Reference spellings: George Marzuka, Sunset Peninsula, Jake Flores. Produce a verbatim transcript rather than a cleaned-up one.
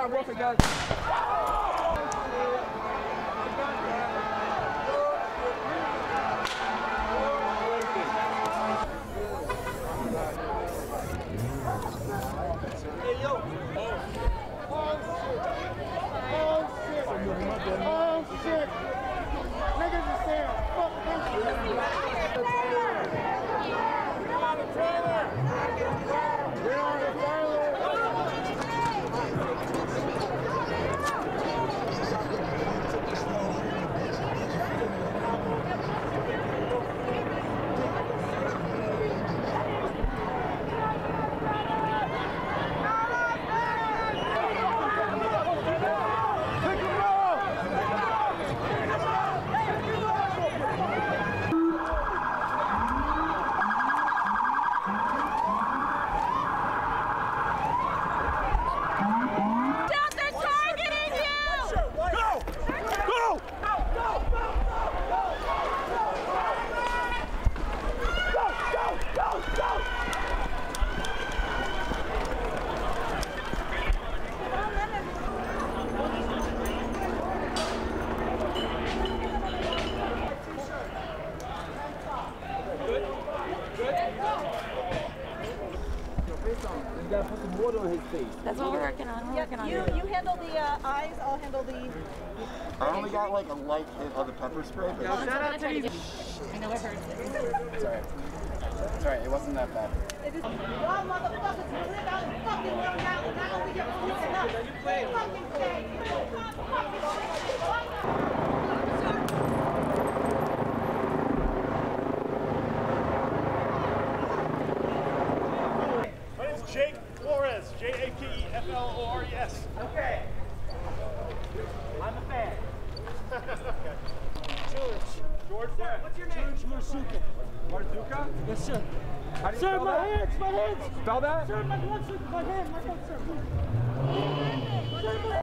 Stop roughing, guys. Hey, yo. Oh, shit. Oh, shit. Oh, shit. Niggas is saying, fuck this shit. Got to put some water on his face. That's what we're working on. We're yeah, working on you, you handle the uh, eyes, I'll handle the... I only got like a light hit on the pepper spray. But no, shout out to you. I know it hurts. It's alright. It's alright, it wasn't that bad. It is... Y'all motherfuckers who live out in fucking world now, and not only you're fucking up, you're fucking gay. You're fucking gay. J A K E F L O R E S. Okay. I'm a fan. George. George, what's your name? George Marzuka. Marzuka? Yes, sir. How do you sir, spell my that? hands, my hands. Spell that? Sir, my one, sir, my hand, my one, sir. Sir, my